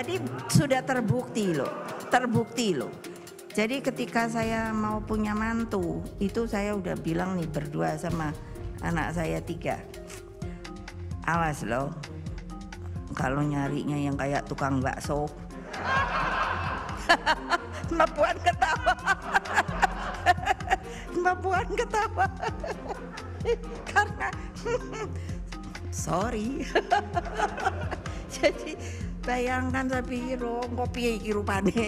Jadi sudah terbukti loh. Jadi ketika saya mau punya mantu, itu saya udah bilang nih berdua sama anak saya 3. Awas loh, kalau nyarinya yang kayak tukang bakso. Mbak Puan ketawa. Mbak Puan ketawa. Karena, sorry. Jadi bayangkan tapi kopi iki rupane.